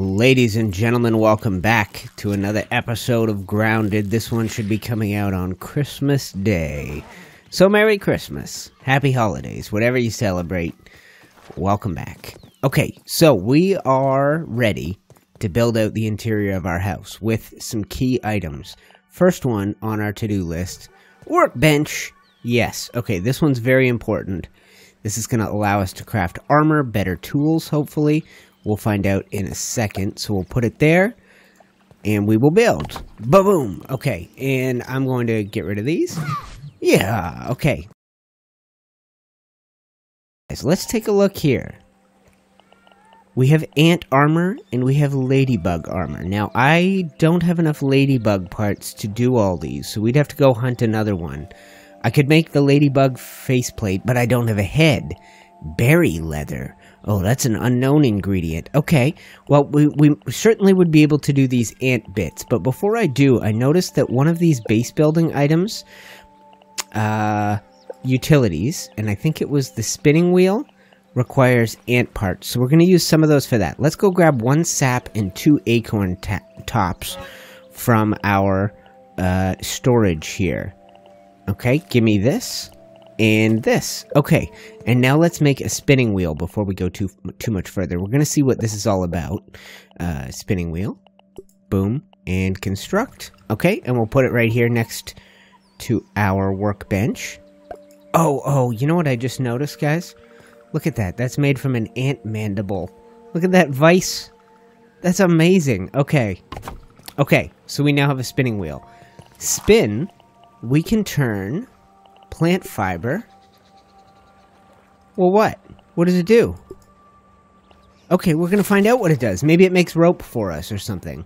Ladies and gentlemen, welcome back to another episode of Grounded. This one should be coming out on Christmas Day. So Merry Christmas, Happy Holidays, whatever you celebrate, welcome back. Okay, so we are ready to build out the interior of our house with some key items. First one on our to-do list, workbench. Yes, okay, this one's very important. This is going to allow us to craft armor, better tools, hopefully. We'll find out in a second, so we'll put it there, and we will build. Ba-boom! Okay, and I'm going to get rid of these. Yeah, okay. So let's take a look here. We have ant armor, and we have ladybug armor. Now, I don't have enough ladybug parts to do all these, so we'd have to go hunt another one. I could make the ladybug faceplate, but I don't have a head. Berry leather. Oh, that's an unknown ingredient. Okay, well, we certainly would be able to do these ant bits, but before I do, I noticed that one of these base building items, utilities, and I think it was the spinning wheel, requires ant parts, so we're going to use some of those for that. Let's go grab one sap and two acorn tops from our storage here. Okay, give me this. And this. Okay, and now let's make a spinning wheel before we go too much further. We're going to see what this is all about. Spinning wheel. Boom. And construct. Okay, and we'll put it right here next to our workbench. Oh, you know what I just noticed, guys? Look at that. That's made from an ant mandible. Look at that vice. That's amazing. Okay, so we now have a spinning wheel. Spin, we can turn... Plant fiber. Well, what? What does it do? Okay, we're going to find out what it does. Maybe it makes rope for us or something.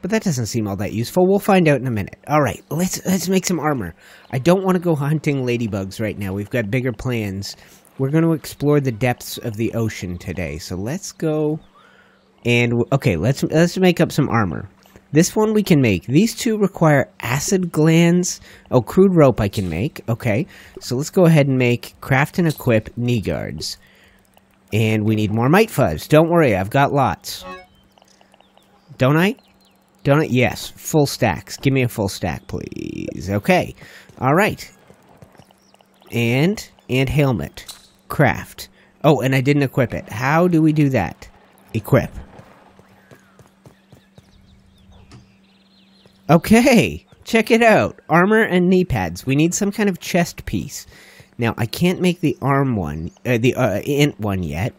But that doesn't seem all that useful. We'll find out in a minute. All right, let's make some armor. I don't want to go hunting ladybugs right now. We've got bigger plans. We're going to explore the depths of the ocean today. So let's go and... Okay, let's make up some armor. This one we can make. These two require acid glands. Oh, crude rope I can make. Okay, so let's go ahead and make craft and equip knee guards. And we need more mite fuzz. Don't worry, I've got lots. Don't I? Don't I? Yes, full stacks. Give me a full stack, please. Okay, all right. And helmet. Craft. Oh, and I didn't equip it. How do we do that? Equip. Okay, check it out. Armor and knee pads. We need some kind of chest piece. Now, I can't make the arm one, ant one yet,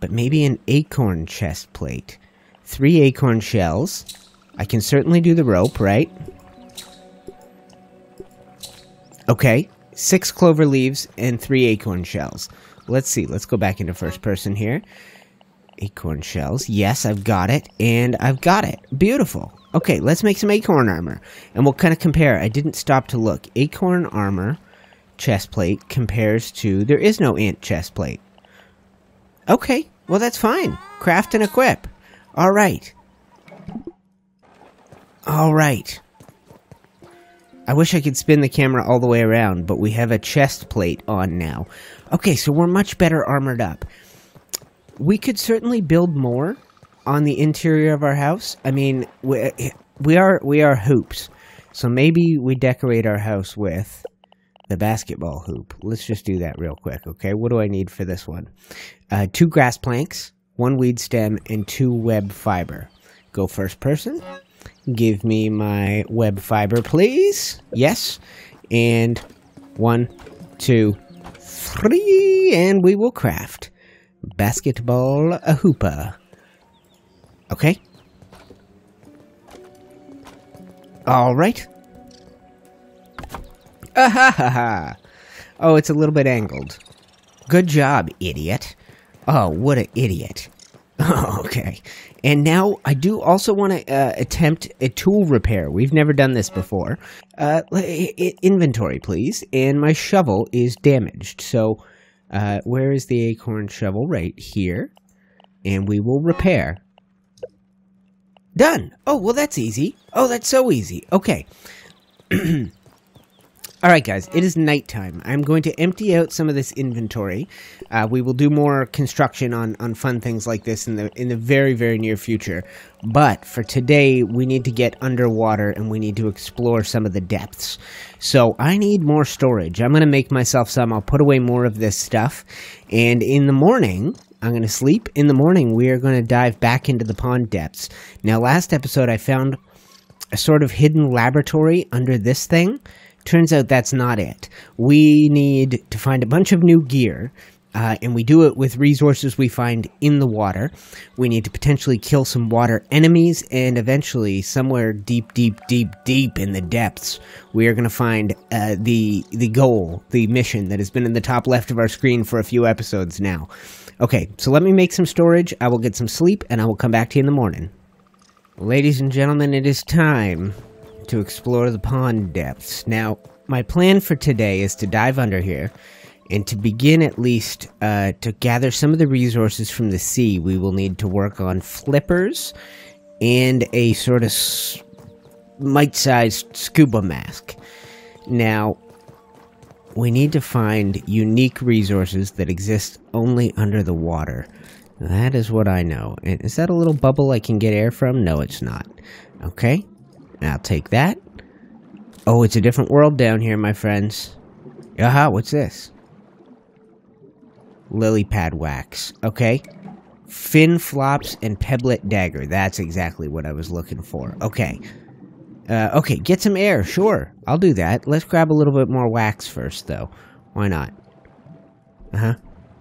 but maybe an acorn chest plate. 3 acorn shells. I can certainly do the rope, right? Okay, 6 clover leaves and 3 acorn shells. Let's see, let's go back into first person here. Acorn shells. Yes, I've got it, and I've got it. Beautiful. Okay, let's make some acorn armor, and we'll kind of compare. I didn't stop to look. Acorn armor chestplate compares to... There is no ant chestplate. Okay, well, that's fine. Craft and equip. All right. All right. I wish I could spin the camera all the way around, but we have a chestplate on now. Okay, so we're much better armored up. We could certainly build more on the interior of our house. I mean, we are hoops, so maybe we decorate our house with the basketball hoop. Let's just do that real quick, okay? What do I need for this one? 2 grass planks, 1 weed stem, and 2 web fiber. Go first person. Give me my web fiber, please. Yes. And 1, 2, 3, and we will craft basketball a hoopa. Okay. All right. Ah ha ha ha. Oh, it's a little bit angled. Good job, idiot. Oh, what an idiot. Okay. And now I do also want to attempt a tool repair. We've never done this before. Inventory, please. And my shovel is damaged. So where is the acorn shovel? Right here. And we will repair. Done. Oh, well, that's easy. Oh, that's so easy. Okay. Alright guys, it is nighttime. I'm going to empty out some of this inventory. We will do more construction on fun things like this in the very, very near future. But for today, we need to get underwater and we need to explore some of the depths. So I need more storage. I'm going to make myself some. I'll put away more of this stuff. And in the morning, I'm going to sleep. In the morning, we are going to dive back into the pond depths. Now, last episode, I found a sort of hidden laboratory under this thing. Turns out that's not it. We need to find a bunch of new gear, and we do it with resources we find in the water. We need to potentially kill some water enemies, and eventually, somewhere deep, deep, deep, deep in the depths, we are going to find the goal, the mission that has been in the top left of our screen for a few episodes now. Okay, so let me make some storage, I will get some sleep, and I will come back to you in the morning. Ladies and gentlemen, it is time to explore the pond depths. Now, my plan for today is to dive under here and to begin at least to gather some of the resources from the sea. We will need to work on flippers and a sort of mite-sized scuba mask. Now, we need to find unique resources that exist only under the water. That is what I know. And is that a little bubble I can get air from? No, it's not. Okay. I'll take that. Oh, it's a different world down here, my friends. Aha, what's this? Lillypad wax. Okay. Fin Flops and Peblet dagger. That's exactly what I was looking for. Okay. Okay, get some air. Sure, I'll do that. Let's grab a little bit more wax first, though. Why not? Uh-huh.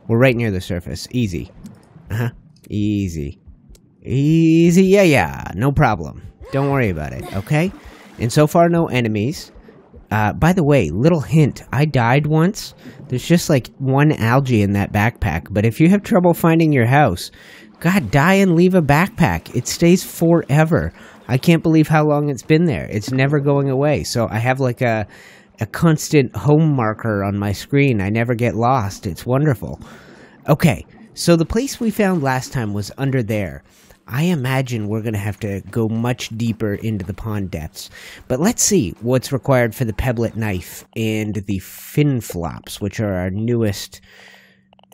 We're right near the surface. Easy. Uh-huh. Easy. Easy. Yeah, yeah. No problem. Don't worry about it, okay? And so far, no enemies. By the way, little hint, I died once. There's just like one algae in that backpack, but if you have trouble finding your house, God, die and leave a backpack. It stays forever. I can't believe how long it's been there. It's never going away. So I have like a constant home marker on my screen. I never get lost. It's wonderful. Okay, so the place we found last time was under there. I imagine we're going to have to go much deeper into the pond depths. But let's see what's required for the Peblet knife and the Fin Flops, which are our newest...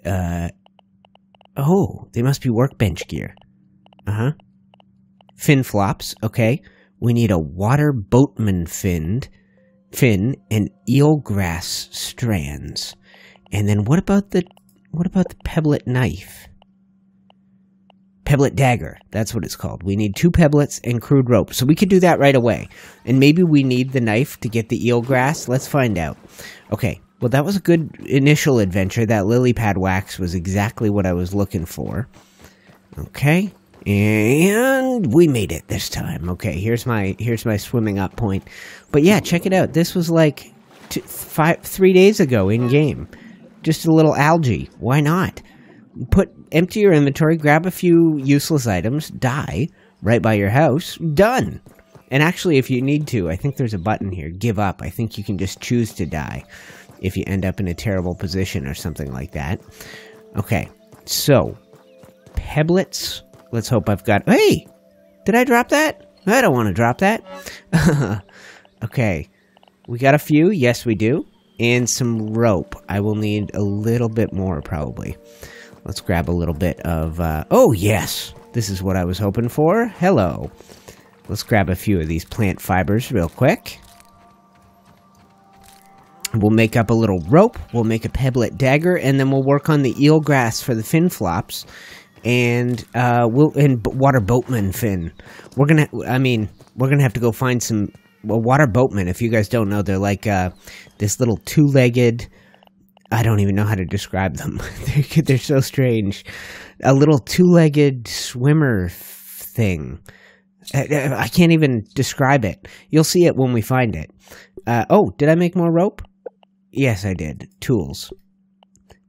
Oh, they must be workbench gear. Uh-huh. Fin Flops, okay. We need a Waterboatmen fin and eelgrass strands. And then what about the Peblet knife? Peblet dagger, that's what it's called. We need 2 pebblets and crude rope. So we could do that right away. And maybe we need the knife to get the eelgrass. Let's find out. Okay, well that was a good initial adventure. That lillypad wax was exactly what I was looking for. Okay, and we made it this time. Okay, here's my swimming up point. But yeah, check it out. This was like 3 days ago in game. Just a little algae. Why not? Empty your inventory, grab a few useless items, die, right by your house, done! And actually, if you need to, I think there's a button here, give up. I think you can just choose to die if you end up in a terrible position or something like that. Okay, so, pebblets. Let's hope I've got... Hey! Did I drop that? I don't want to drop that. Okay, we got a few, yes we do, and some rope. I will need a little bit more, probably. Let's grab a little bit of, oh yes, this is what I was hoping for. Hello. Let's grab a few of these plant fibers real quick. We'll make up a little rope, we'll make a peblet dagger, and then we'll work on the eelgrass for the fin flops, and, waterboatmen fin. We're gonna have to go find some, well, waterboatmen, if you guys don't know, they're like, this little two-legged, I don't even know how to describe them. They're so strange. A little two-legged swimmer thing. I can't even describe it. You'll see it when we find it. Oh, did I make more rope? Yes, I did. Tools.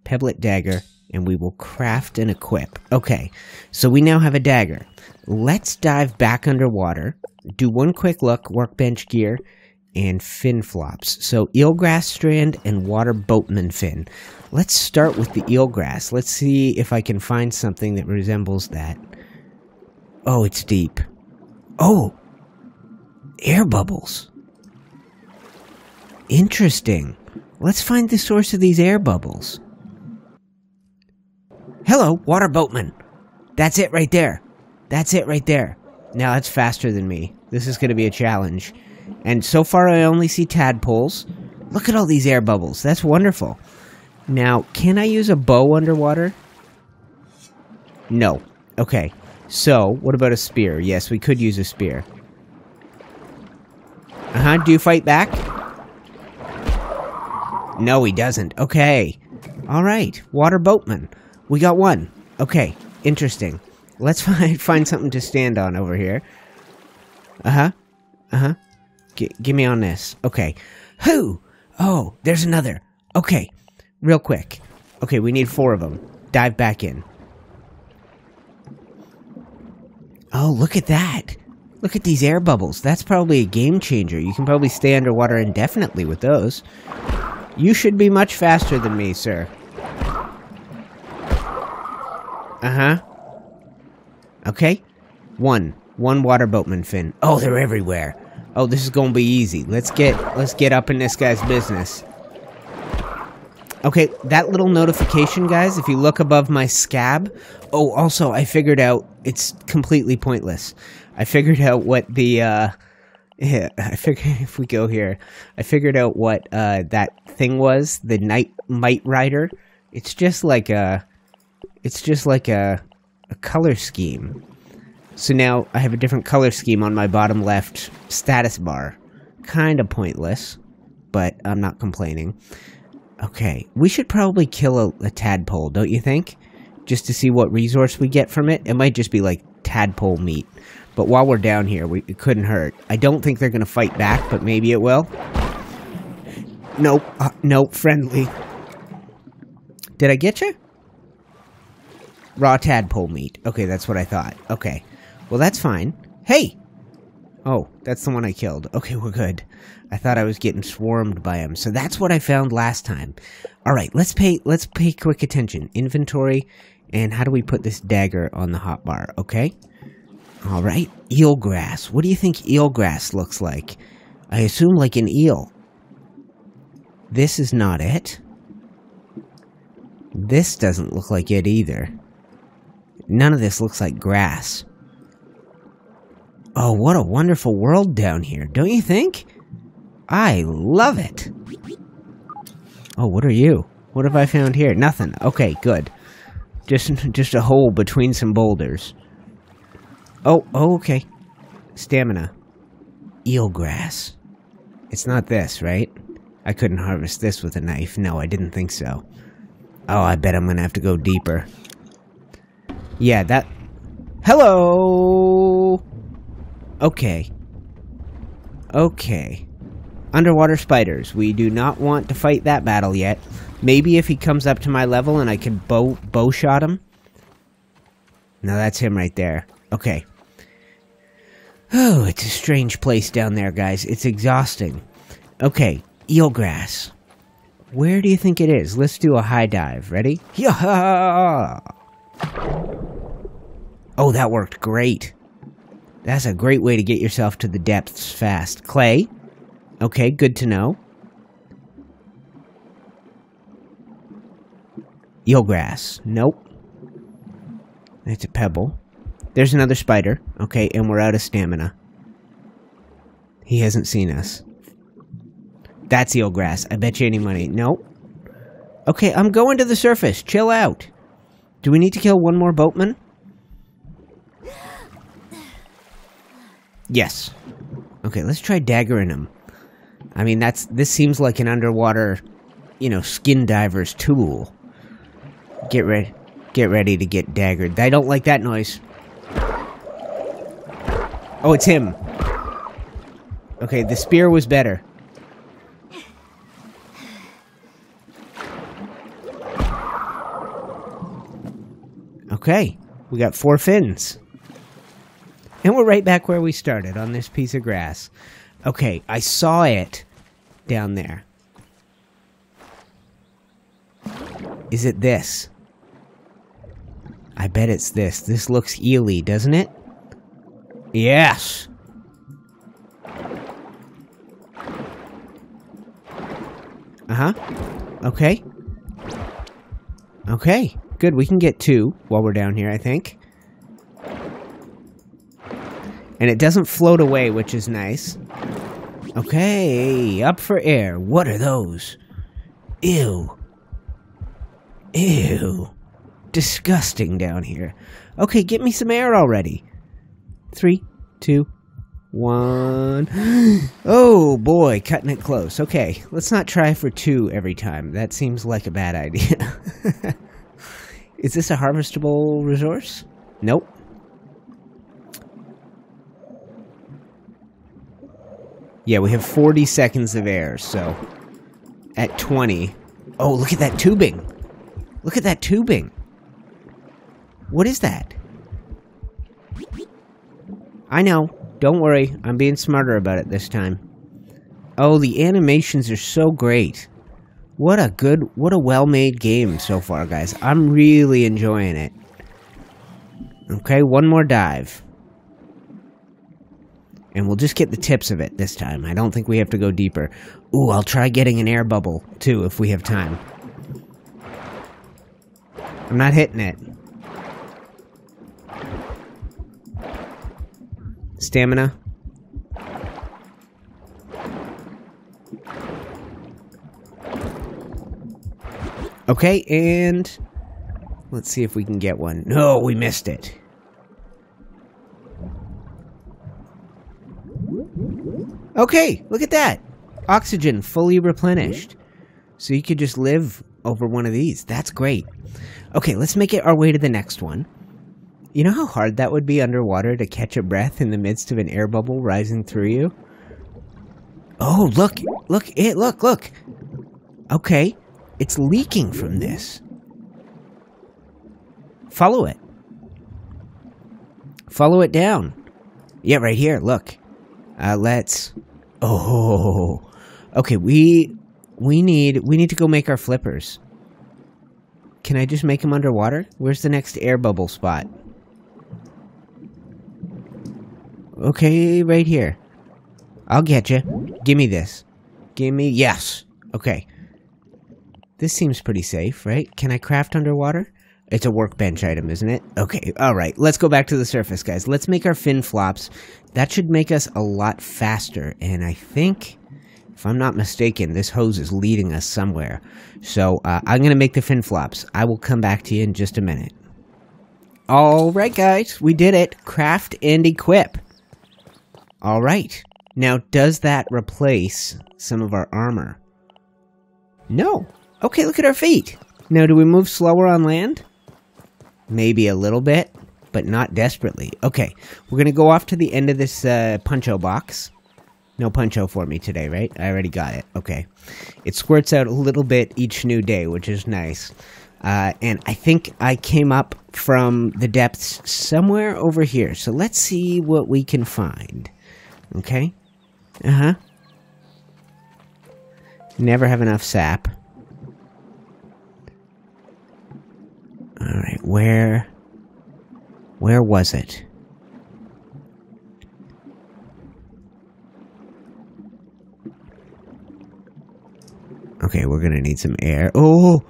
Peblet dagger, and we will craft and equip. Okay, so we now have a dagger. Let's dive back underwater, do one quick look, workbench gear, and fin flops. So eelgrass strand and waterboatmen fin. Let's start with the eelgrass. Let's see if I can find something that resembles that. Oh, it's deep. Oh! Air bubbles. Interesting. Let's find the source of these air bubbles. Hello, Waterboatmen. That's it right there. That's it right there. Now that's faster than me. This is going to be a challenge. And so far I only see tadpoles. Look at all these air bubbles. That's wonderful. Now, can I use a bow underwater? No. Okay. So, what about a spear? Yes, we could use a spear. Uh-huh. Do you fight back? No, he doesn't. Okay. All right. Waterboatmen. We got one. Okay. Interesting. Let's find something to stand on over here. Uh-huh. Uh-huh. Give me on this. Okay. Who? Oh, there's another. Okay. Real quick. Okay, we need 4 of them. Dive back in. Oh, look at that. Look at these air bubbles. That's probably a game changer. You can probably stay underwater indefinitely with those. You should be much faster than me, sir. Uh-huh. Okay. One Waterboatman fin. Oh, they're everywhere. Oh, this is gonna be easy. Let's get up in this guy's business. Okay, that little notification, guys, if you look above my scab... Oh, also, I figured out... It's completely pointless. I figured out what the, Yeah, I figure if we go here... I figured out what, that thing was. The Mite Rider. It's just like a... It's just like a color scheme. So now I have a different color scheme on my bottom left status bar. Kind of pointless, but I'm not complaining. Okay, we should probably kill a tadpole, don't you think? Just to see what resource we get from it. It might just be like tadpole meat. But while we're down here, it couldn't hurt. I don't think they're going to fight back, but maybe it will. Nope. Nope, friendly. Did I get you? Raw tadpole meat. Okay, that's what I thought. Okay. Well, that's fine. Hey! Oh, that's the one I killed. Okay, we're good. I thought I was getting swarmed by him. So that's what I found last time. All right, let's pay quick attention. Inventory, and how do we put this dagger on the hotbar, okay? All right, eelgrass. What do you think eelgrass looks like? I assume like an eel. This is not it. This doesn't look like it either. None of this looks like grass. Oh, what a wonderful world down here, don't you think? I love it. Oh, what are you? What have I found here? Nothing. Okay, good. Just a hole between some boulders. Oh, okay. Stamina. Eelgrass. It's not this, right? I couldn't harvest this with a knife. No, I didn't think so. Oh, I bet I'm gonna have to go deeper. Yeah, that... Hello! Okay. Okay. Underwater spiders. We do not want to fight that battle yet. Maybe if he comes up to my level and I can bow shot him. No, that's him right there. Okay. Oh, it's a strange place down there, guys. It's exhausting. Okay. Eelgrass. Where do you think it is? Let's do a high dive. Ready? Yeah! Oh, that worked great. That's a great way to get yourself to the depths fast. Clay? Okay, good to know. Eelgrass. Nope. It's a pebble. There's another spider. Okay, and we're out of stamina. He hasn't seen us. That's eelgrass. I bet you any money. Nope. Okay, I'm going to the surface. Chill out. Do we need to kill one more boatman? Yes. Okay, let's try daggering him. I mean, this seems like an underwater, you know, skin diver's tool. Get ready to get daggered. I don't like that noise. Oh, it's him. Okay, the spear was better. Okay, we got 4 fins. And we're right back where we started, on this piece of grass. Okay, I saw it down there. Is it this? I bet it's this. This looks eely, doesn't it? Yes! Uh-huh. Okay. Okay. Good, we can get two while we're down here, I think. And it doesn't float away, which is nice. Okay, up for air. What are those? Ew. Ew. Disgusting down here. Okay, get me some air already. 3, 2, 1. Oh boy, cutting it close. Okay, let's not try for two every time. That seems like a bad idea. Is this a harvestable resource? Nope. Yeah, we have 40 seconds of air, so at 20. Oh, look at that tubing. Look at that tubing. What is that? I know. Don't worry. I'm being smarter about it this time. Oh, the animations are so great. What a well-made game so far, guys. I'm really enjoying it. Okay, one more dive. And we'll just get the tips of it this time. I don't think we have to go deeper. Ooh, I'll try getting an air bubble, too, if we have time. I'm not hitting it. Stamina. Okay, and let's see if we can get one. No, we missed it. Okay, look at that. Oxygen fully replenished. So you could just live over one of these. That's great. Okay, let's make it our way to the next one. You know how hard that would be underwater to catch a breath in the midst of an air bubble rising through you? Oh, look. Look. Okay, it's leaking from this. Follow it. Follow it down. Yeah, right here. Look. Let's... Oh. Okay, we need to go make our flippers. Can I just make them underwater? Where's the next air bubble spot? Okay, right here. I'll get you. Give me this. Give me... Yes. Okay. This seems pretty safe, right? Can I craft underwater? It's a workbench item, isn't it? Okay, alright. Let's go back to the surface, guys. Let's make our fin flops. That should make us a lot faster. And I think, if I'm not mistaken, this hose is leading us somewhere. So, I'm going to make the fin flops. I will come back to you in just a minute. Alright, guys. We did it. Craft and equip. Alright. Now, does that replace some of our armor? No. Okay, look at our feet. Now, do we move slower on land? Maybe a little bit, but not desperately. Okay, we're going to go off to the end of this poncho box. No poncho for me today, right? I already got it. Okay. It squirts out a little bit each new day, which is nice. And I think I came up from the depths somewhere over here. So let's see what we can find. Okay. Uh-huh. Never have enough sap. Alright, where was it? Okay, we're gonna need some air. Oh,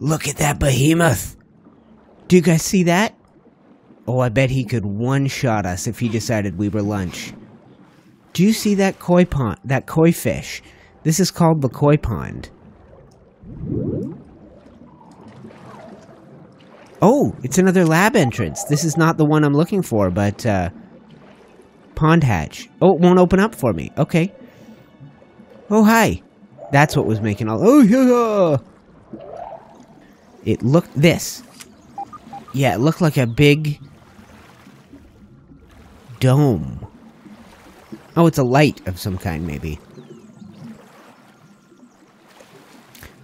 look at that behemoth! Do you guys see that? Oh, I bet he could one-shot us if he decided we were lunch. Do you see that koi pond? That koi fish? This is called the koi pond. Oh, it's another lab entrance. This is not the one I'm looking for, but, pond hatch. Oh, it won't open up for me. Okay. Oh, hi. That's what was making all... Oh, yeah! It looked... This. Yeah, it looked like a big... dome. Oh, it's a light of some kind, maybe.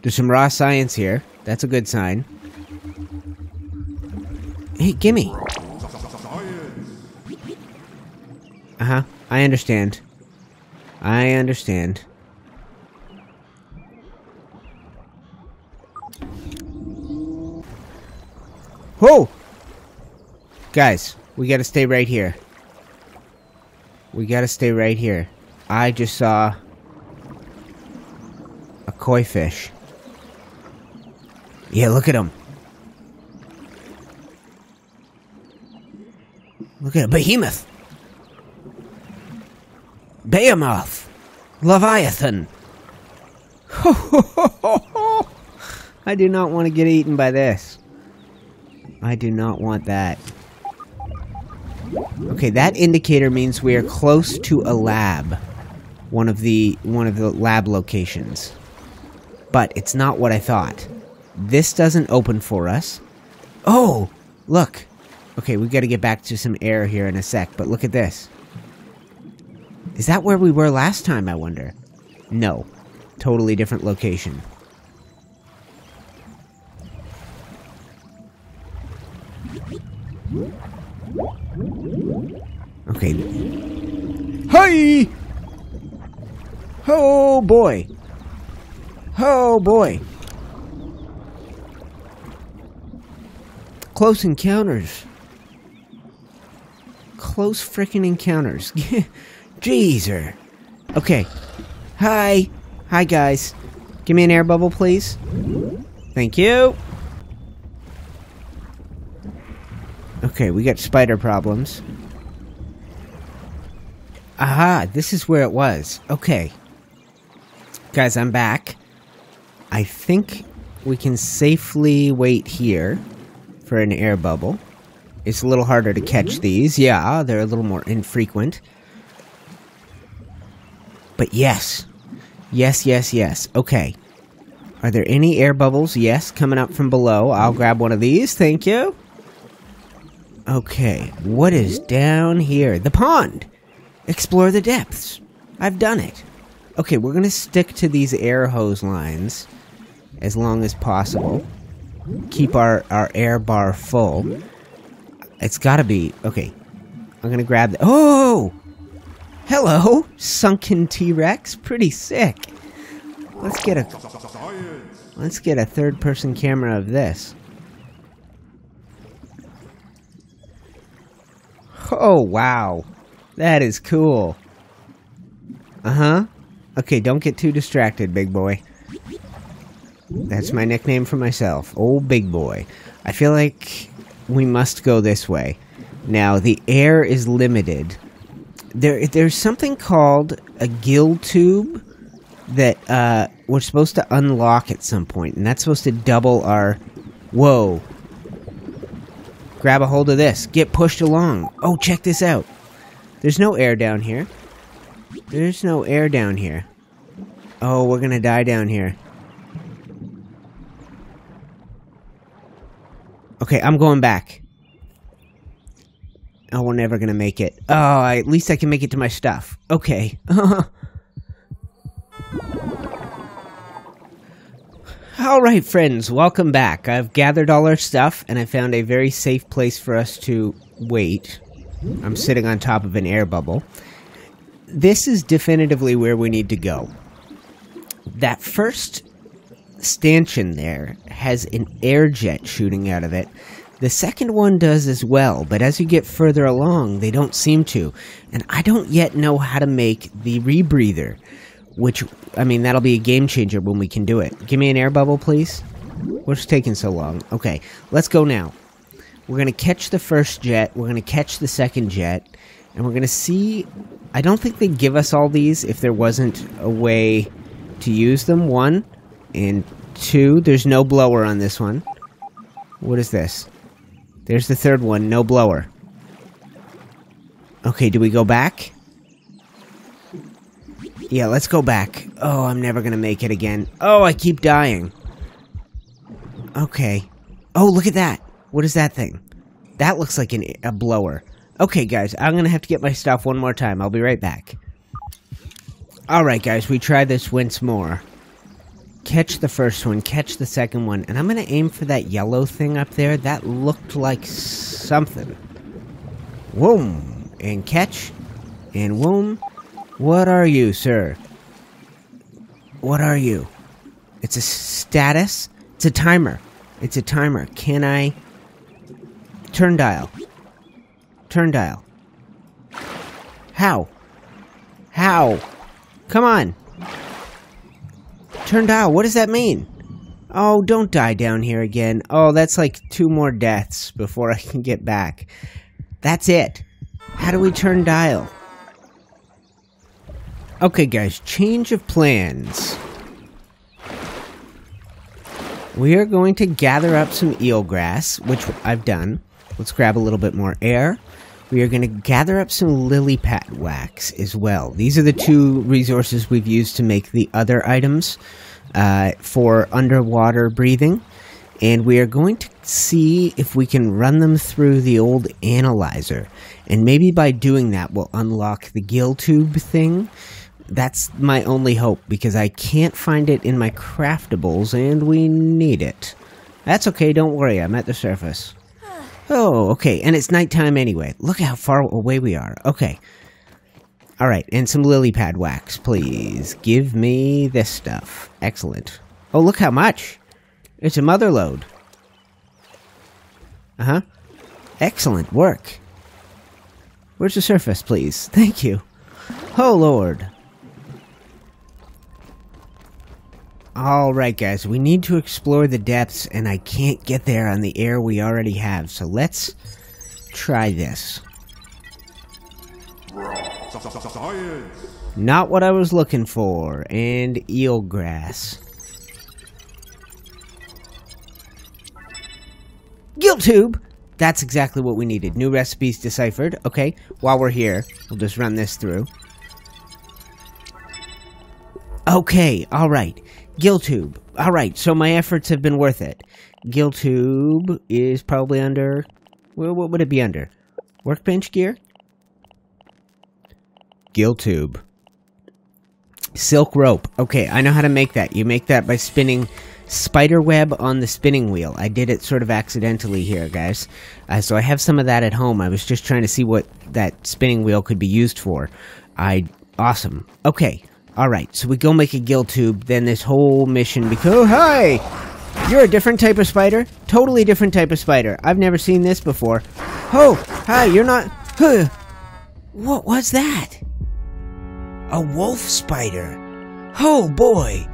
There's some raw science here. That's a good sign. Hey, gimme. Uh-huh. I understand. I understand. Whoa! Guys, we gotta stay right here. I just saw... koi fish. Yeah, look at him. Look at a behemoth. Behemoth. Leviathan. Ho, ho, ho, ho, ho. I do not want to get eaten by this. I do not want that. Okay, that indicator means we are close to a lab. One of the lab locations. But it's not what I thought. This doesn't open for us. Oh, look. Okay, we got to get back to some air here in a sec, but look at this. Is that where we were last time, I wonder? No. Totally different location. Okay. Hey! Oh boy! Oh boy! Close encounters. Close frickin' encounters. Jeezer. Okay. Hi. Hi, guys. Give me an air bubble, please. Thank you. Okay, we got spider problems. Aha, this is where it was. Okay. Guys, I'm back. I think we can safely wait here for an air bubble. It's a little harder to catch these. Yeah, they're a little more infrequent. But yes. Yes, yes, yes. Okay. Are there any air bubbles? Yes, coming up from below. I'll grab one of these. Thank you. Okay. What is down here? The pond. Explore the depths. I've done it. Okay, we're going to stick to these air hose lines as long as possible. Keep our air bar full. It's got to be... Okay, I'm going to grab the... Oh! Hello, sunken T-Rex. Pretty sick. Let's get a third-person camera of this. Oh, wow. That is cool. Uh-huh. Okay, don't get too distracted, big boy. That's my nickname for myself. Oh, big boy. I feel like we must go this way. Now, the air is limited. There's something called a Gil Tube that we're supposed to unlock at some point, and that's supposed to double our... Whoa. Grab a hold of this. Get pushed along. Oh, check this out. There's no air down here. There's no air down here. Oh, we're gonna die down here. Okay, I'm going back. Oh, we're never gonna make it. Oh, at least I can make it to my stuff. Okay. Alright, friends, welcome back. I've gathered all our stuff, and I found a very safe place for us to wait. I'm sitting on top of an air bubble. This is definitively where we need to go. That first stanchion there has an air jet shooting out of it. The second one does as well, but as you get further along, they don't seem to. And I don't yet know how to make the rebreather, which, I mean, that'll be a game changer when we can do it. Give me an air bubble, please. What's taking so long? Okay, let's go now. We're going to catch the first jet, we're going to catch the second jet, and we're going to see... I don't think they'd give us all these if there wasn't a way to use them. 1 and 2. There's no blower on this one. What is this? There's the third one. No blower. Okay, do we go back? Yeah, let's go back. Oh, I'm never going to make it again. Oh, I keep dying. Okay. Oh, look at that. What is that thing? That looks like a blower. Okay, guys, I'm going to have to get my stuff one more time. I'll be right back. Alright, guys, we try this once more. Catch the first one, catch the second one, and I'm going to aim for that yellow thing up there. That looked like something. Whoom! And catch. And whoom. What are you, sir? What are you? It's a status. It's a timer. It's a timer. Can I... Turn dial. Turn dial. How? How? Come on. Turned out. What does that mean? Oh, don't die down here again. Oh, that's like 2 more deaths before I can get back. That's it. How do we turn dial? Okay, guys. Change of plans. We are going to gather up some eelgrass, which I've done. Let's grab a little bit more air. We are going to gather up some lillypad wax as well. These are the 2 resources we've used to make the other items for underwater breathing. And we are going to see if we can run them through the old analyzer. And maybe by doing that, we'll unlock the Gil Tube thing. That's my only hope, because I can't find it in my craftables, and we need it. That's okay, don't worry, I'm at the surface. Oh, okay, and it's nighttime anyway. Look how far away we are. Okay. Alright, and some lillypad wax, please. Give me this stuff. Excellent. Oh, look how much! It's a mother load. Uh-huh. Excellent work. Where's the surface, please? Thank you. Oh, Lord. Alright, guys, we need to explore the depths, and I can't get there on the air we already have, so let's try this. Science. Not what I was looking for, and eelgrass. Gil Tube! That's exactly what we needed. New recipes deciphered. Okay, while we're here, we'll just run this through. Okay, alright. Gil Tube. Alright, so my efforts have been worth it. Gil Tube is probably under... Well, what would it be under? Workbench gear? Gil Tube. Silk rope. Okay, I know how to make that. You make that by spinning... spider web on the spinning wheel. I did it sort of accidentally here, guys. So I have some of that at home. I was just trying to see what that spinning wheel could be used for. Awesome. Okay. Alright, so we go make a Gil Tube, then this whole mission because... Oh, hi! You're a different type of spider? Totally different type of spider. I've never seen this before. Oh! Hi, you're not... Huh. What was that? A wolf spider. Oh, boy!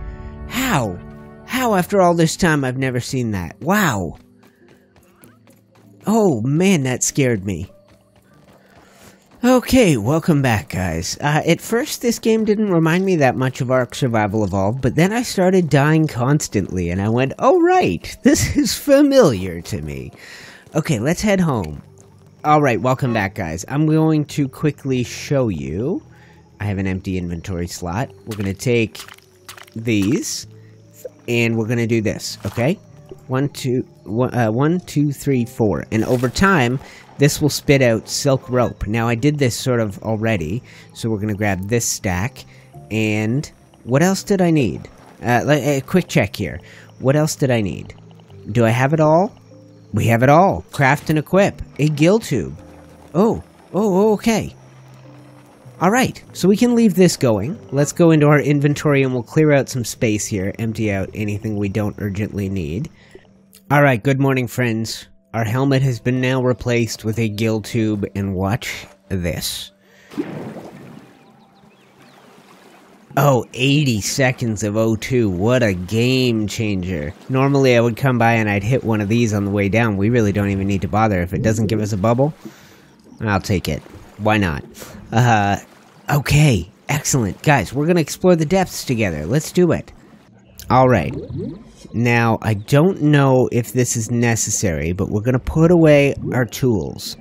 How? How, after all this time, I've never seen that. Wow. Oh, man, that scared me. Okay, welcome back, guys. At first, this game didn't remind me that much of Ark Survival Evolved, but then I started dying constantly, and I went, oh, right, this is familiar to me. Okay, let's head home. Alright, welcome back, guys. I'm going to quickly show you. I have an empty inventory slot. We're going to take these... and we're gonna do this, okay? 1, 2, 1, 2, 3, 4. And over time, this will spit out silk rope. Now, I did this sort of already, so we're gonna grab this stack. And what else did I need? A quick check here. What else did I need? Do I have it all? We have it all. Craft and equip. A Gil Tube. Oh, okay. Alright, so we can leave this going. Let's go into our inventory and we'll clear out some space here, empty out anything we don't urgently need. Alright, good morning, friends. Our helmet has been now replaced with a Gil Tube, and watch this. Oh, 80 seconds of O2, what a game changer. Normally I would come by and I'd hit one of these on the way down. We really don't even need to bother. If it doesn't give us a bubble, I'll take it. Why not? Okay. Excellent. Guys, we're gonna explore the depths together. Let's do it. Alright. Now, I don't know if this is necessary, but we're gonna put away our tools.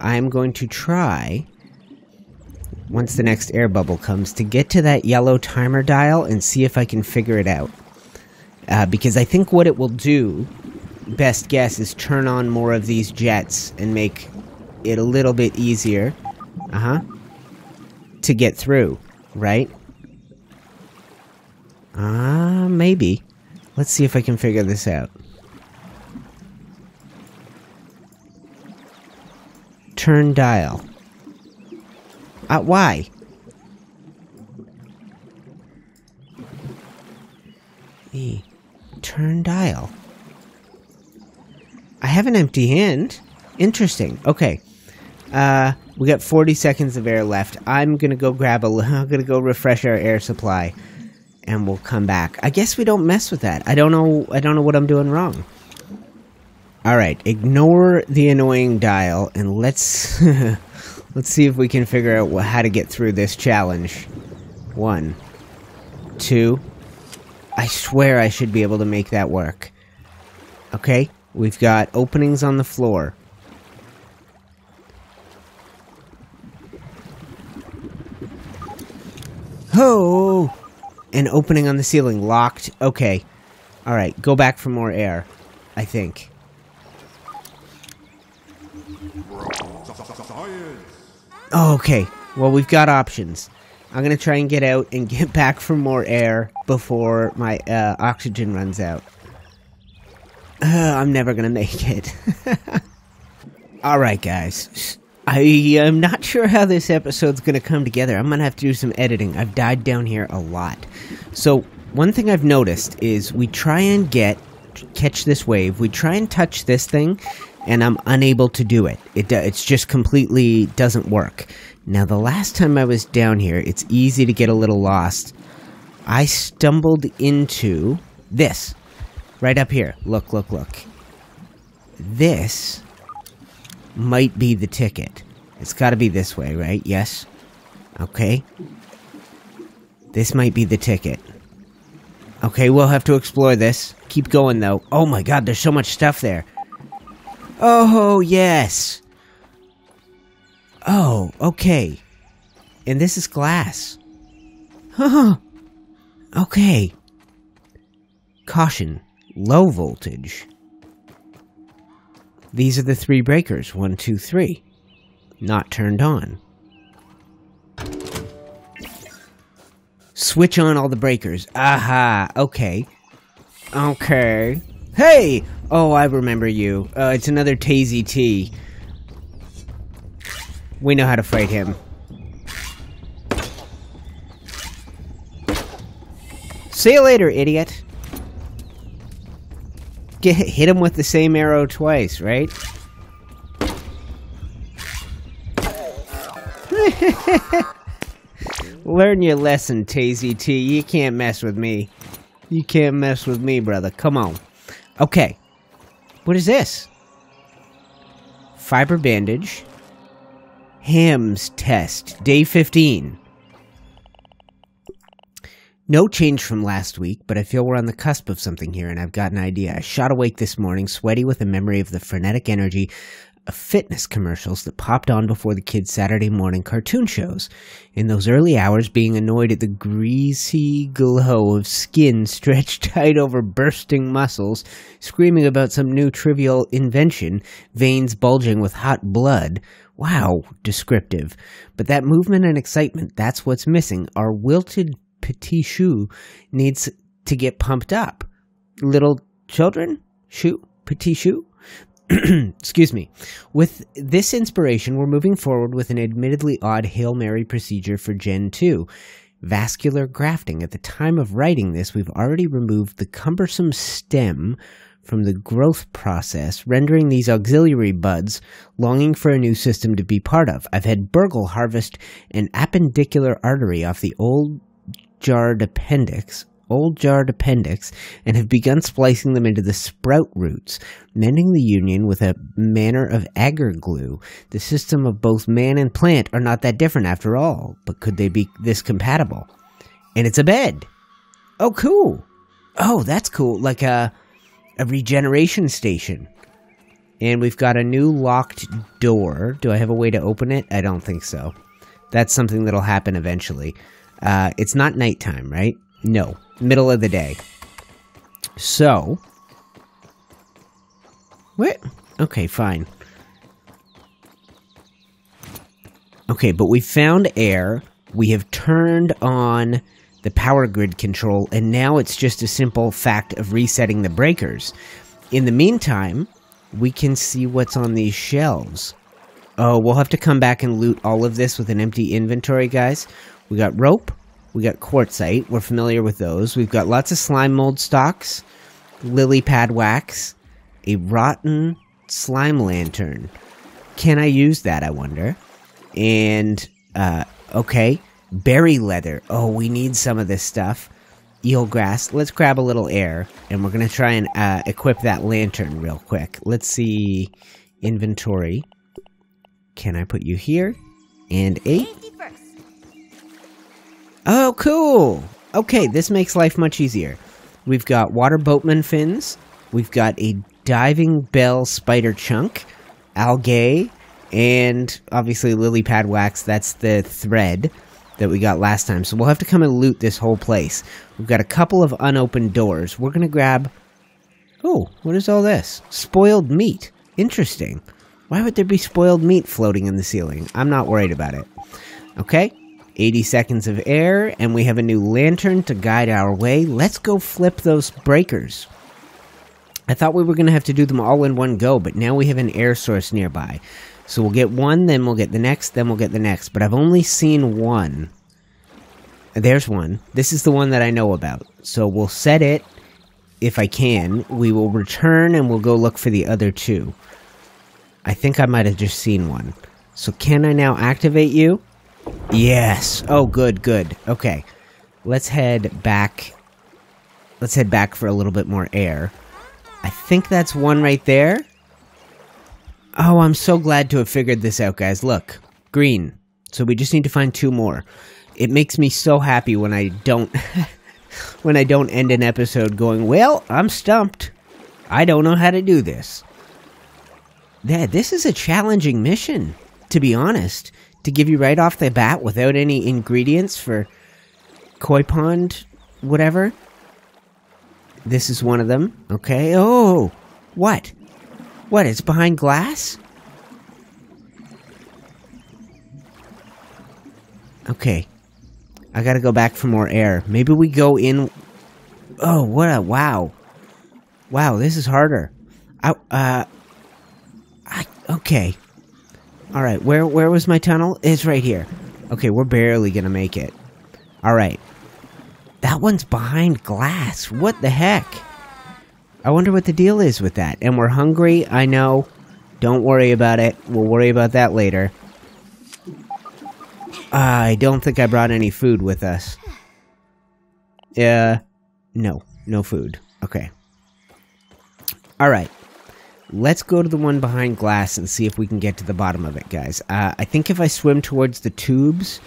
I'm going to try, once the next air bubble comes, to get to that yellow timer dial and see if I can figure it out. Because I think what it will do, best guess, is turn on more of these jets and make... it a little bit easier to get through, right? Maybe. Let's see if I can figure this out. Turn dial. Why? E. Turn dial. I have an empty hand. Interesting. Okay. We got 40 seconds of air left. I'm gonna go refresh our air supply. and we'll come back. I guess we don't mess with that. I don't know what I'm doing wrong. Alright, ignore the annoying dial, and let's let's see if we can figure out how to get through this challenge. 1, 2. I swear I should be able to make that work. Okay, we've got openings on the floor. Oh! An opening on the ceiling. Locked. Okay. Alright, go back for more air, I think. Oh, okay. Well, we've got options. I'm gonna try and get out and get back for more air before my oxygen runs out. I'm never gonna make it. Alright, guys. I'm not sure how this episode's gonna come together. I'm gonna have to do some editing. I've died down here a lot. So, one thing I've noticed is we try and catch this wave. We try and touch this thing, and I'm unable to do it. It's just completely doesn't work. Now, the last time I was down here, it's easy to get a little lost. I stumbled into this. Right up here. Look, look, look. This might be the ticket. It's got to be this way, right? Yes? Okay. This might be the ticket. Okay, we'll have to explore this. Keep going, though. Oh my god, there's so much stuff there. Oh, yes! Oh, okay. And this is glass. Huh. Okay. Caution. Low voltage. These are the three breakers. 1, 2, 3. Not turned on. Switch on all the breakers. Aha. Okay. Okay. Hey! Oh, I remember you. It's another Tazy T. We know how to fight him. See you later, idiot. Hit him with the same arrow twice, right? Learn your lesson, Tazy T. You can't mess with me. You can't mess with me, brother. Come on. Okay. What is this? Fiber bandage. Ham's test. Day 15. No change from last week, but I feel we're on the cusp of something here, and I've got an idea. I shot awake this morning, sweaty with a memory of the frenetic energy of fitness commercials that popped on before the kids' Saturday morning cartoon shows. In those early hours, being annoyed at the greasy glow of skin stretched tight over bursting muscles, screaming about some new trivial invention, veins bulging with hot blood. Wow, descriptive. But that movement and excitement, that's what's missing. Our wilted petit choux needs to get pumped up. Little children? Choux? Petit choux? Excuse me. With this inspiration, we're moving forward with an admittedly odd Hail Mary procedure for Gen 2. Vascular grafting. At the time of writing this, we've already removed the cumbersome stem from the growth process, rendering these auxiliary buds longing for a new system to be part of. I've had Burgle harvest an appendicular artery off the old jarred appendix, and have begun splicing them into the sprout roots, mending the union with a manner of agar glue. The system of both man and plant are not that different after all, but could they be this compatible? And it's a bed! Oh, cool! Oh, that's cool, like a regeneration station. And we've got a new locked door. Do I have a way to open it? I don't think so. That's something that'll happen eventually. It's not nighttime, right? No. Middle of the day. So. What? Okay, fine. Okay, but we found air. We have turned on the power grid control, and now it's just a simple fact of resetting the breakers. In the meantime, we can see what's on these shelves. Oh, we'll have to come back and loot all of this with an empty inventory, guys. We got rope, we got quartzite, we're familiar with those. We've got lots of slime mold stocks, Lillypad wax, a rotten slime lantern. Can I use that, I wonder? And, okay. Berry leather. Oh, we need some of this stuff. eelgrass. Let's grab a little air, and we're going to try and equip that lantern real quick. Let's see. Inventory. Can I put you here? And 8. Oh, cool! Okay, this makes life much easier. We've got Waterboatmen fins. We've got a Diving Bell Spider chunk. Algae. And, obviously, Lillypad wax. That's the thread that we got last time. So we'll have to come and loot this whole place. We've got a couple of unopened doors. We're gonna grab... Oh, what is all this? Spoiled meat. Interesting. Why would there be spoiled meat floating in the ceiling? I'm not worried about it. Okay. 80 seconds of air, and we have a new lantern to guide our way. Let's go flip those breakers. I thought we were going to have to do them all in one go, but now we have an air source nearby. So we'll get one, then we'll get the next, then we'll get the next. But I've only seen one. There's one. This is the one that I know about. So we'll set it, if I can. We will return, and we'll go look for the other two. I think I might have just seen one. So can I now activate you? Yes. Oh, good, good. Okay. Let's head back. Let's head back for a little bit more air. I think that's one right there. Oh, I'm so glad to have figured this out, guys. Look. Green. So we just need to find two more. It makes me so happy when I don't... when I don't end an episode going, well, I'm stumped. I don't know how to do this. Yeah, this is a challenging mission, to be honest. To give you right off the bat without any ingredients for koi pond, whatever. This is one of them. Okay. Oh! What? What? It's behind glass? Okay. I gotta go back for more air. Maybe we go in... Oh, what a... Wow. Wow, this is harder. Okay. Alright, where was my tunnel? It's right here. Okay, we're barely gonna make it. Alright. That one's behind glass. What the heck? I wonder what the deal is with that. And we're hungry, I know. Don't worry about it. We'll worry about that later. I don't think I brought any food with us. No. No food. Okay. Alright. Let's go to the one behind glass and see if we can get to the bottom of it, guys. I think if I swim towards the tubes,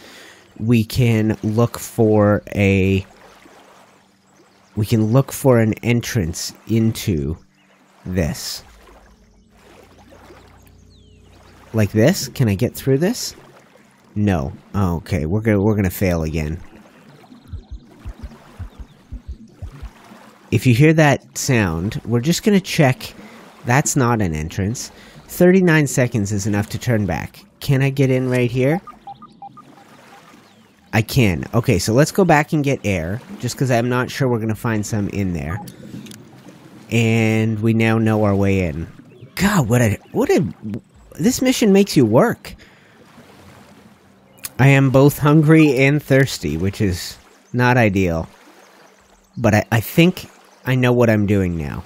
we can look for a... We can look for an entrance into this. Like this? Can I get through this? No. Oh, okay, we're gonna fail again. If you hear that sound, we're just gonna check... That's not an entrance. 39 seconds is enough to turn back. Can I get in right here? I can. Okay, so let's go back and get air. Just because I'm not sure we're going to find some in there. And we now know our way in. God, what a... This mission makes you work. I am both hungry and thirsty, which is not ideal. But I think I know what I'm doing now.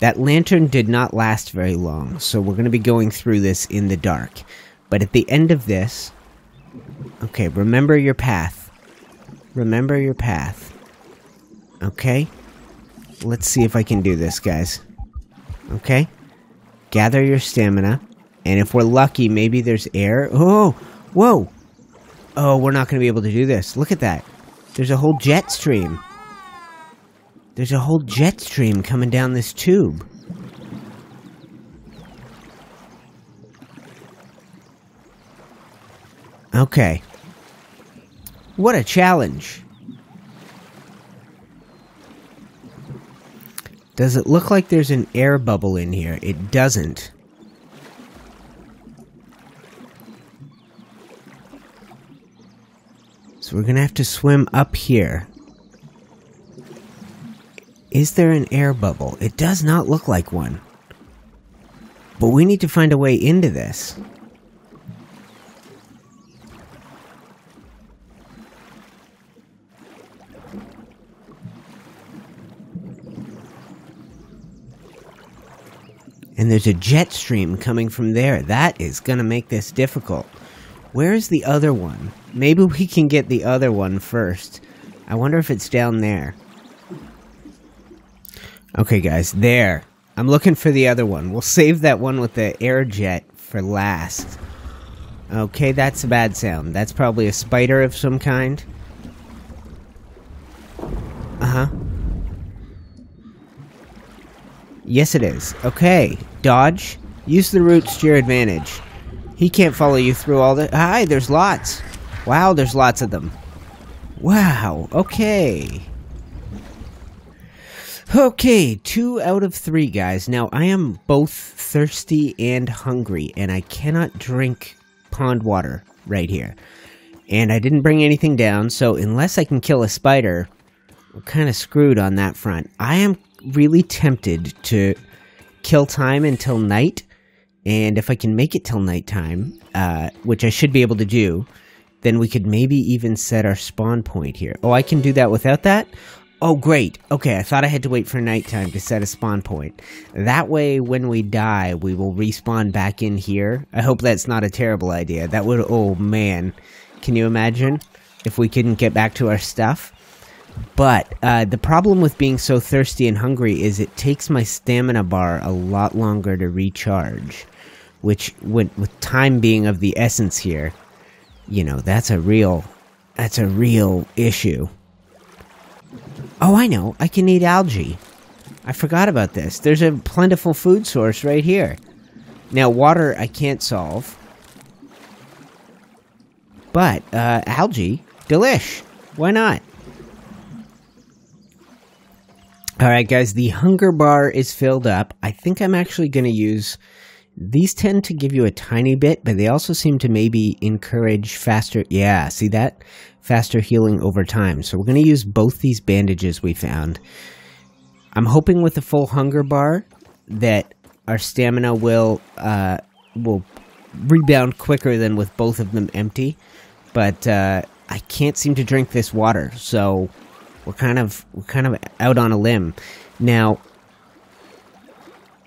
That lantern did not last very long, so we're going to be going through this in the dark. But at the end of this... Okay, remember your path. Remember your path. Okay. Let's see if I can do this, guys. Okay. Gather your stamina. And if we're lucky, maybe there's air. Oh! Whoa! Oh, we're not going to be able to do this. Look at that. There's a whole jet stream. There's a whole jet stream coming down this tube. Okay. What a challenge. Does it look like there's an air bubble in here? It doesn't. So we're gonna have to swim up here. Is there an air bubble? It does not look like one. But we need to find a way into this. And there's a jet stream coming from there. That is going to make this difficult. Where is the other one? Maybe we can get the other one first. I wonder if it's down there. Okay, guys, there. I'm looking for the other one. We'll save that one with the air jet for last. Okay, that's a bad sound. That's probably a spider of some kind. Uh-huh. Yes, it is. Okay. Dodge. Use the roots to your advantage. He can't follow you through all the... Hi, there's lots. Wow, there's lots of them. Wow. Okay. Okay, 2 out of 3, guys. Now, I am both thirsty and hungry, and I cannot drink pond water right here. And I didn't bring anything down, so unless I can kill a spider, we're kind of screwed on that front. I am really tempted to kill time until night, and if I can make it till nighttime, which I should be able to do, then we could maybe even set our spawn point here. Oh, I can do that without that? Oh, great. Okay, I thought I had to wait for nighttime to set a spawn point. That way, when we die, we will respawn back in here. I hope that's not a terrible idea. That would... Oh, man. Can you imagine if we couldn't get back to our stuff? But the problem with being so thirsty and hungry is it takes my stamina bar a lot longer to recharge, which with time being of the essence here, you know, that's a real issue. Oh, I know. I can eat algae. I forgot about this. There's a plentiful food source right here. Now, water I can't solve, but algae, delish. Why not? Alright guys, the hunger bar is filled up. I think I'm actually going to use... These tend to give you a tiny bit, but they also seem to maybe encourage faster... Yeah, see that? Faster healing over time. So we're going to use both these bandages we found. I'm hoping with the full hunger bar that our stamina will rebound quicker than with both of them empty. But I can't seem to drink this water, so... We're kind of out on a limb. Now,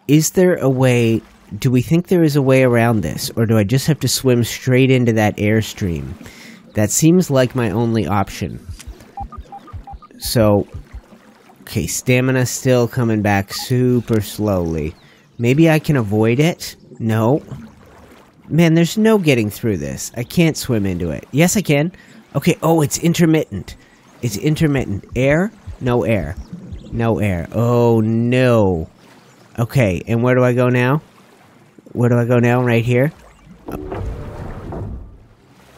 is there a way... Do we think there is a way around this? Or do I just have to swim straight into that airstream? That seems like my only option. So, okay, stamina still coming back super slowly. Maybe I can avoid it? No. Man, there's no getting through this. I can't swim into it. Yes, I can. Okay, oh, it's intermittent. It's intermittent. Air? No air. No air. Oh, no. Okay, and where do I go now? Where do I go now? Right here? Oh.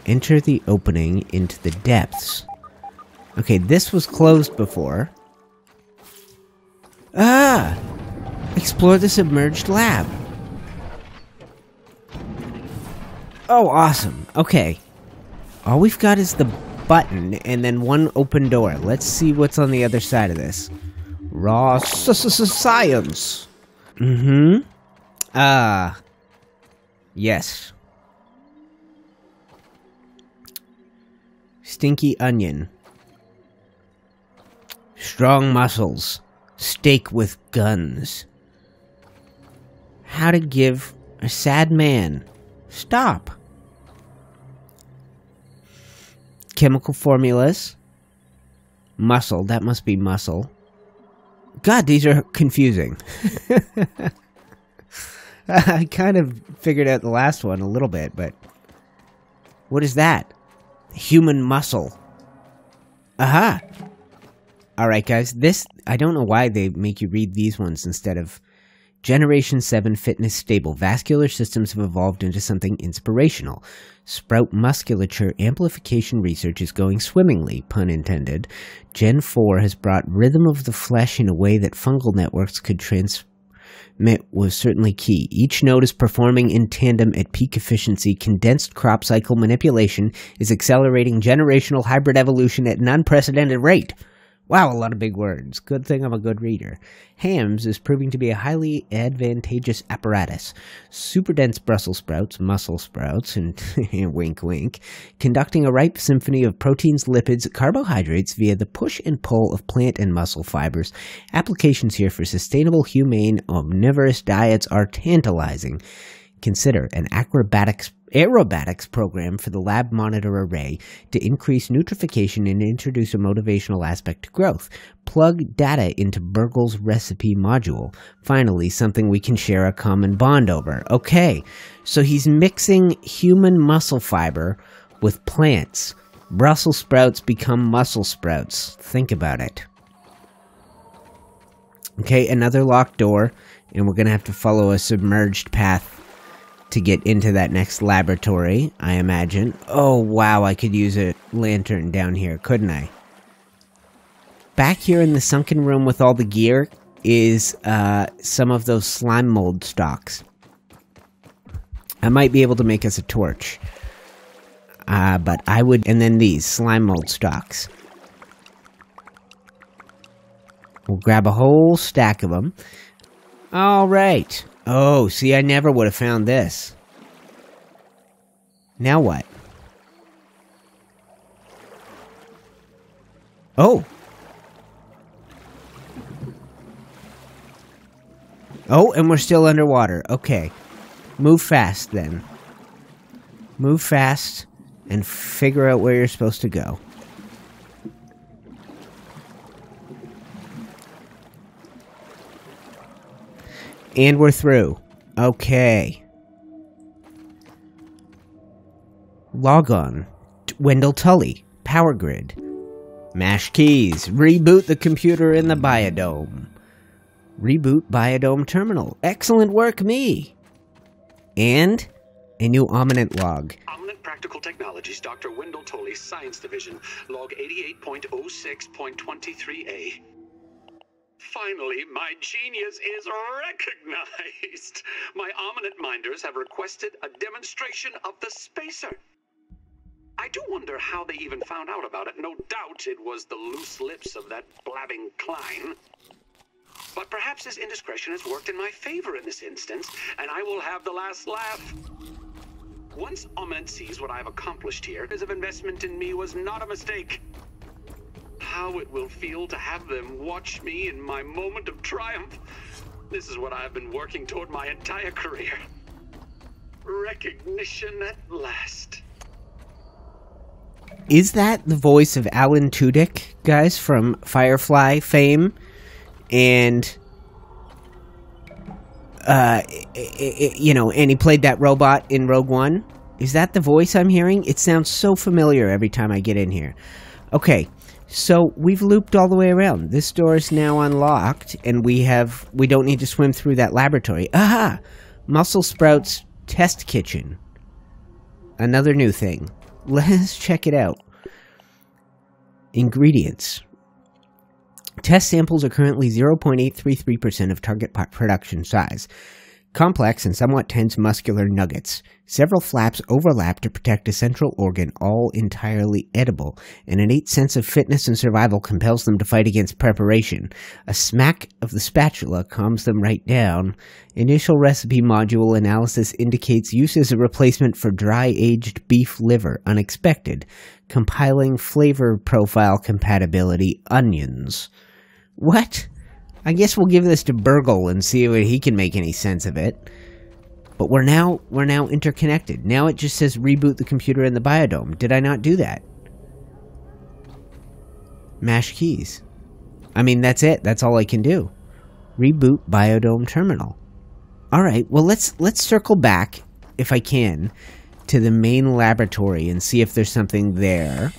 Enter the opening into the depths. Okay, this was closed before. Ah! Explore the submerged lab. Oh, awesome. Okay. All we've got is the... button and then one open door. Let's see what's on the other side of this. Raw science. Mm-hmm. Ah. Yes. Stinky onion. Strong muscles. Steak with guns. How to give a sad man. Stop. Chemical formulas. Muscle. That must be muscle. God, these are confusing. I kind of figured out the last one a little bit, but... What is that? Human muscle. Aha! Alright, guys. This... I don't know why they make you read these ones instead of... Generation 7 fitness stable. Vascular systems have evolved into something inspirational. Sprout musculature amplification research is going swimmingly, pun intended. Gen 4 has brought rhythm of the flesh in a way that fungal networks could transmit was certainly key. Each node is performing in tandem at peak efficiency. Condensed crop cycle manipulation is accelerating generational hybrid evolution at an unprecedented rate. Wow, a lot of big words. Good thing I'm a good reader. HAMS is proving to be a highly advantageous apparatus. Super dense Brussels sprouts, muscle sprouts, and wink wink, conducting a ripe symphony of proteins, lipids, carbohydrates via the push and pull of plant and muscle fibers. Applications here for sustainable, humane, omnivorous diets are tantalizing. Consider an acrobatic aerobatics program for the lab monitor array to increase nutrification and introduce a motivational aspect to growth. Plug data into Burgle's recipe module. Finally, something we can share a common bond over. Okay, so he's mixing human muscle fiber with plants. Brussels sprouts become muscle sprouts. Think about it. Okay, another locked door, and we're going to have to follow a submerged path to get into that next laboratory, I imagine. Oh, wow, I could use a lantern down here, couldn't I? Back here in the sunken room with all the gear is some of those slime mold stalks. I might be able to make us a torch. But I would... And then these, slime mold stalks. We'll grab a whole stack of them. All right. Oh, see, I never would have found this. Now what? Oh. Oh, and we're still underwater. Okay. Move fast, then. Move fast and figure out where you're supposed to go. And we're through. Okay. Log on. Wendell Tully. Power grid. Mash keys. Reboot the computer in the biodome. Reboot biodome terminal. Excellent work, me! And a new Ominent log. Ominent Practical Technologies, Dr. Wendell Tully, Science Division. Log 88.06.23A. Finally, my genius is recognized. My Ominent Minders have requested a demonstration of the spacer. I do wonder how they even found out about it. No doubt it was the loose lips of that blabbing Klein. But perhaps his indiscretion has worked in my favor in this instance, and I will have the last laugh. Once Ominent sees what I have accomplished here, his investment in me was not a mistake. How it will feel to have them watch me in my moment of triumph. This is what I've been working toward my entire career. Recognition at last. Is that the voice of Alan Tudyk, guys, from Firefly fame? And, you know, and he played that robot in Rogue One. Is that the voice I'm hearing? It sounds so familiar every time I get in here. Okay. So we've looped all the way around. This door is now unlocked, and we don't need to swim through that laboratory. Aha! Muscle Sprouts Test Kitchen. Another new thing. Let's check it out. Ingredients. Test samples are currently 0.833% of target pot production size. Complex and somewhat tense muscular nuggets. Several flaps overlap to protect a central organ, all entirely edible. An innate sense of fitness and survival compels them to fight against preparation. A smack of the spatula calms them right down. Initial recipe module analysis indicates use as a replacement for dry-aged beef liver. Unexpected. Compiling flavor profile compatibility. Onions. What? I guess we'll give this to Burgle and see if he can make any sense of it. But we're now interconnected. Now it just says reboot the computer in the biodome. Did I not do that? Mash keys. I mean, that's it. That's all I can do. Reboot biodome terminal. All right. Well, let's circle back if I can to the main laboratory and see if there's something there.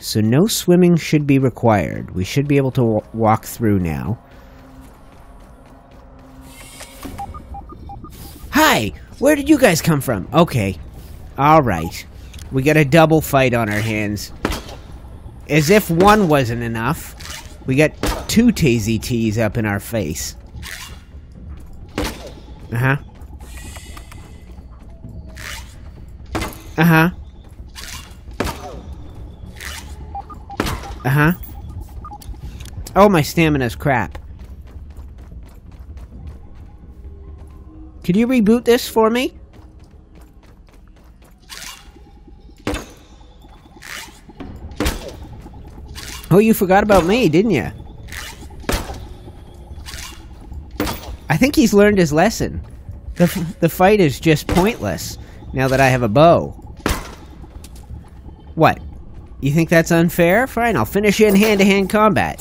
So no swimming should be required. We should be able to walk through now. Hi! Where did you guys come from? Okay. Alright. We got a double fight on our hands. As if one wasn't enough. We got two Tazy T's up in our face. Uh-huh. Uh-huh. Uh-huh. Oh, my stamina's crap. Could you reboot this for me? Oh, you forgot about me, didn't you? I think he's learned his lesson. The fight is just pointless. now that I have a bow. What? You think that's unfair? Fine, I'll finish you in hand-to-hand combat.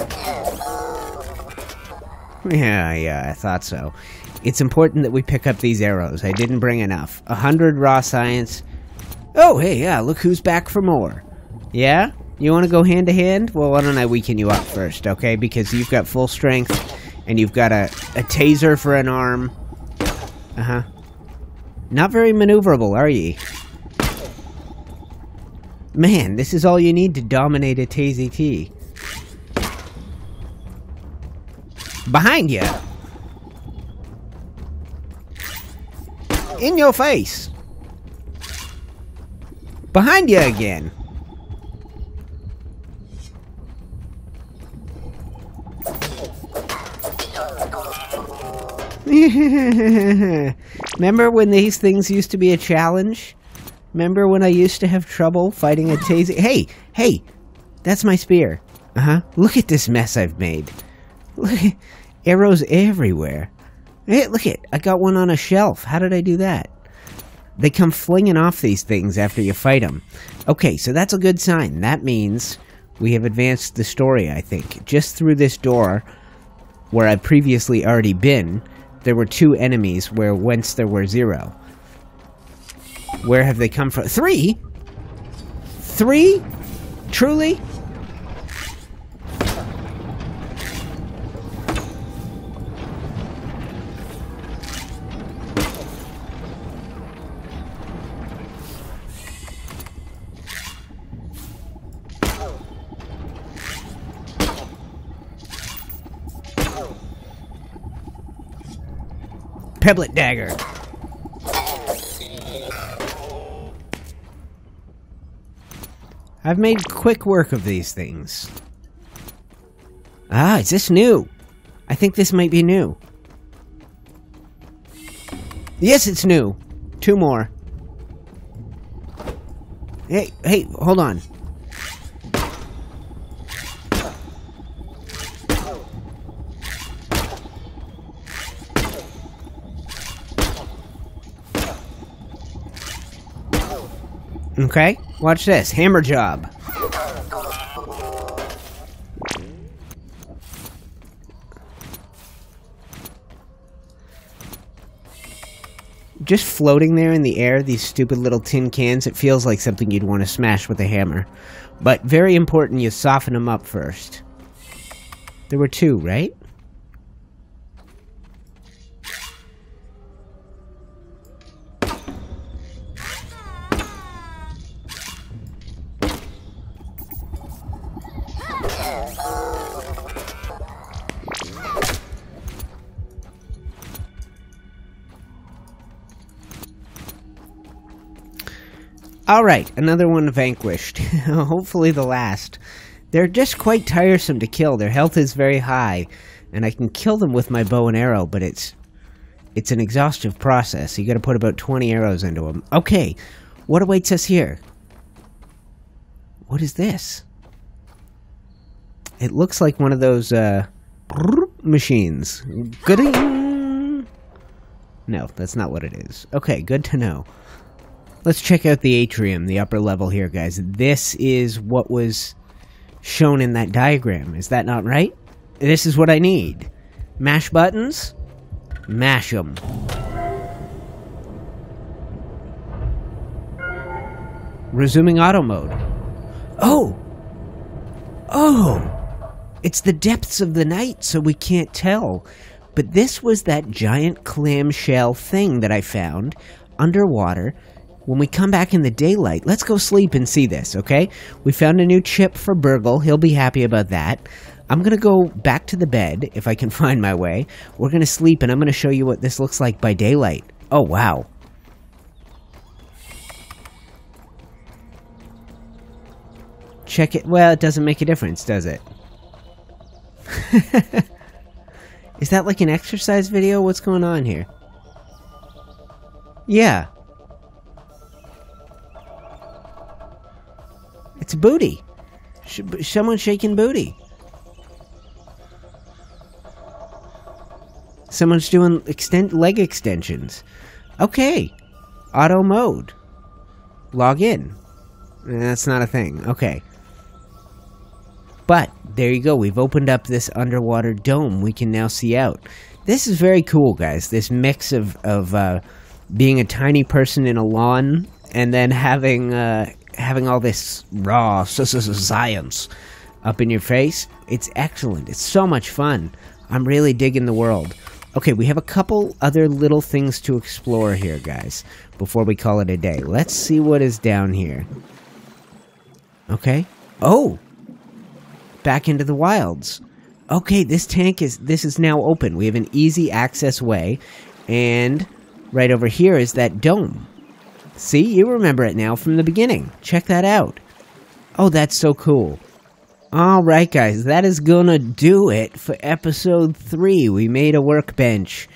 Yeah, I thought so. It's important that we pick up these arrows. I didn't bring enough. 100 raw science. Oh, hey, yeah, look who's back for more. Yeah? You want to go hand-to-hand? Well, why don't I weaken you up first, okay? Because you've got full strength, and you've got a taser for an arm. Uh-huh. Not very maneuverable, are ye? Man, this is all you need to dominate a Tazy T. Behind you! In your face! Behind you again! Remember when these things used to be a challenge? Remember when I used to have trouble fighting a Tazy? Hey! Hey! That's my spear. Uh-huh. Look at this mess I've made. Look at... Arrows everywhere. Hey, look it. I got one on a shelf. How did I do that? They come flinging off these things after you fight them. Okay, so that's a good sign. That means we have advanced the story, I think. Just through this door, where I've previously already been, there were 2 enemies where once there were 0. Where have they come from? 3? 3? Truly? Peblet dagger. I've made quick work of these things. Ah, is this new? I think this might be new. Yes, it's new. 2 more. Hey, hey, hold on. Okay, watch this. Hammer job. Just floating there in the air, these stupid little tin cans, it feels like something you'd want to smash with a hammer. But very important, you soften them up first. There were 2, right? Alright, another one vanquished. Hopefully the last. They're just quite tiresome to kill. Their health is very high, and I can kill them with my bow and arrow, but it's an exhaustive process. You gotta put about 20 arrows into them. Okay, what awaits us here? What is this? It looks like one of those, machines. Good-a-ding! No, that's not what it is. Okay, good to know. Let's check out the atrium, the upper level here, guys. This is what was shown in that diagram. Is that not right? This is what I need. Mash buttons? Mash them. Resuming auto mode. Oh! Oh! It's the depths of the night, so we can't tell. But this was that giant clamshell thing that I found underwater. When we come back in the daylight, let's go sleep and see this, okay? We found a new chip for Burgle. He'll be happy about that. I'm gonna go back to the bed, if I can find my way. We're gonna sleep, and I'm gonna show you what this looks like by daylight. Oh, wow. Check it. Well, it doesn't make a difference, does it? Is that like an exercise video? What's going on here? Yeah. It's booty. Someone shaking booty. Someone's doing leg extensions. Okay. Auto mode. log in. That's not a thing. Okay. But there you go. We've opened up this underwater dome. We can now see out. This is very cool, guys. This mix of being a tiny person in a lawn and then having all this raw science up in your face. It's excellent. It's so much fun. I'm really digging the world. Okay, we have a couple other little things to explore here, guys, before we call it a day. Let's see what is down here. Okay. Oh! Back into the wilds. Okay, this tank is... This is now open. We have an easy access way. And right over here is that dome. See? You remember it now from the beginning. Check that out. Oh, that's so cool. Alright guys, that is gonna do it for episode 3. We made a workbench.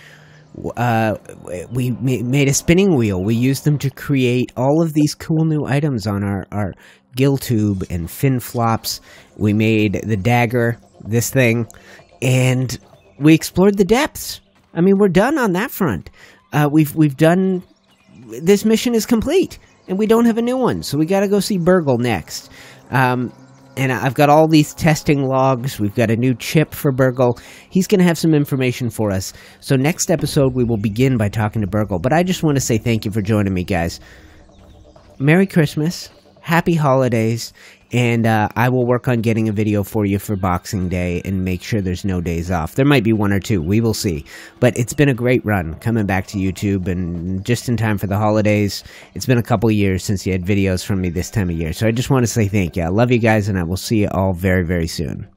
We made a spinning wheel. We used them to create all of these cool new items on our Gil Tube and Fin Flops. We made the dagger, this thing, and we explored the depths. I mean, we're done on that front. We've done... This mission is complete, and we don't have a new one, so we gotta go see Burgle next. And I've got all these testing logs. We've got a new chip for Burgle. He's going to have some information for us. So next episode, we will begin by talking to Burgle. But I just want to say thank you for joining me, guys. Merry Christmas. Happy holidays. And I will work on getting a video for you for Boxing Day and make sure there's no days off. There might be one or two. We will see. But it's been a great run coming back to YouTube and just in time for the holidays. It's been a couple years since you had videos from me this time of year. So I just want to say thank you. I love you guys, and I will see you all very, very soon.